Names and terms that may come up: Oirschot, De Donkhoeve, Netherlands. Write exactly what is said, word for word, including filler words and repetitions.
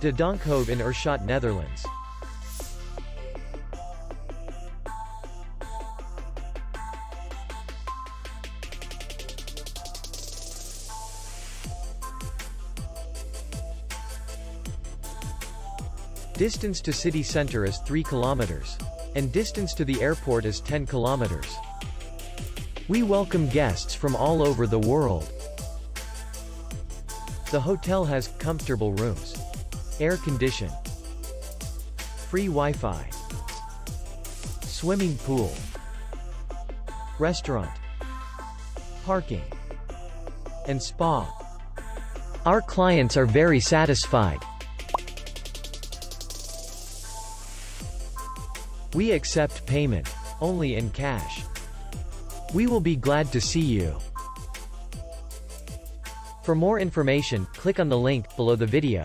De Donkhoeve in Oirschot, Netherlands. Distance to city center is three kilometers. And distance to the airport is ten kilometers. We welcome guests from all over the world. The hotel has comfortable rooms, air condition, free Wi-Fi, swimming pool, restaurant, parking, and spa. Our clients are very satisfied. We accept payment only in cash. We will be glad to see you. For more information, click on the link below the video.